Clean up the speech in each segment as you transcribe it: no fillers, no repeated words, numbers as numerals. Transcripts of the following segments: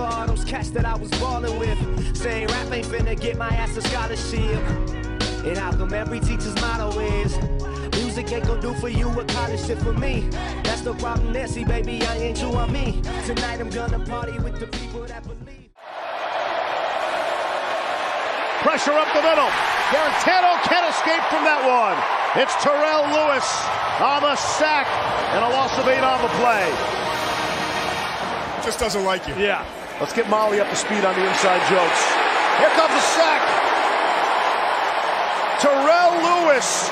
for all those cats that I was ballin' with, saying rap ain't finna get my ass a scholarship. And how come every teacher's motto is, music ain't gon' do for you what college did for me? That's the problem, Nancy, baby, I ain't you, I'm me. Tonight I'm gonna party with the people that believe. Pressure up the middle. Garantano can't escape from that one. It's Terrell Lewis on the sack and a loss of 8 on the play. Just doesn't like you. Yeah. Let's get Molly up to speed on the inside jokes. Here comes the sack. Terrell Lewis.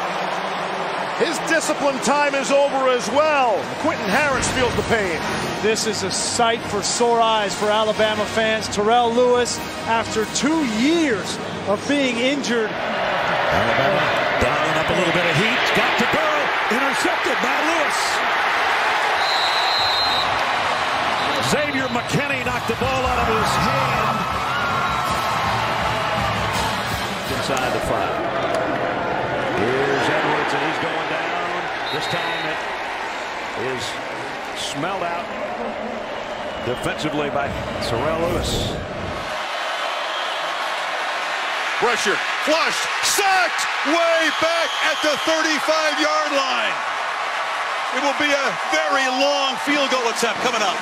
His discipline time is over as well. Quentin Harris feels the pain. This is a sight for sore eyes for Alabama fans. Terrell Lewis, after 2 years of being injured. Alabama dialing up a little bit of heat. Got to Burrow. Intercepted by Lewis. Xavier McKinney knocked the ball out of his hand. Inside the 5. Here's Edwards, and he's going down. This time it is smelled out defensively by Terrell Lewis. Pressure, flushed, sacked, way back at the 35-yard line. It will be a very long field goal attempt coming up.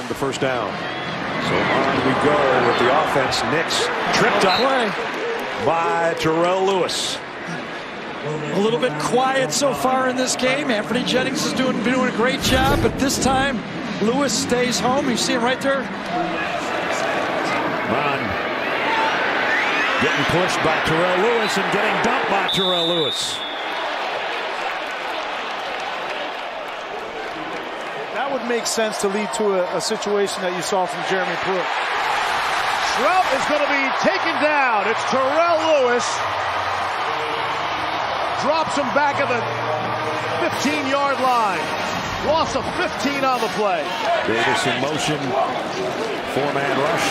And the first down. So on we go with the offense. Knicks tripped up by Terrell Lewis. A little bit quiet so far in this game. Anthony Jennings is doing a great job, but this time Lewis stays home. You see him right there. Mon getting pushed by Terrell Lewis and getting dumped by Terrell Lewis. That would make sense to lead to a situation that you saw from Jeremy Pruitt. Shroud is going to be taken down. It's Terrell Lewis. Drops him back at the 15-yard line. Loss of 15 on the play. Davis in motion. Four-man rush.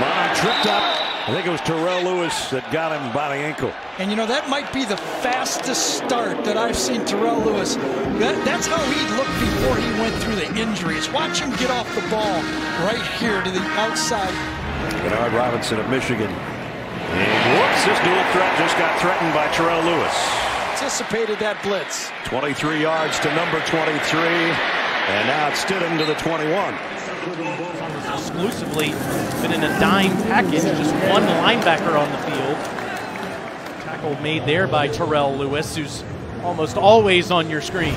Mon tripped up. I think it was Terrell Lewis that got him by the ankle. And, you know, that might be the fastest start that I've seen Terrell Lewis. That's how he looked before he went through the injuries. Watch him get off the ball right here to the outside. Bernard Robinson of Michigan. And whoops, this dual threat just got threatened by Terrell Lewis. Anticipated that blitz. 23 yards to number 23, and now it's Stidham to the 21. Exclusively been in a dime package, just one linebacker on the field. Tackle made there by Terrell Lewis, who's almost always on your screen.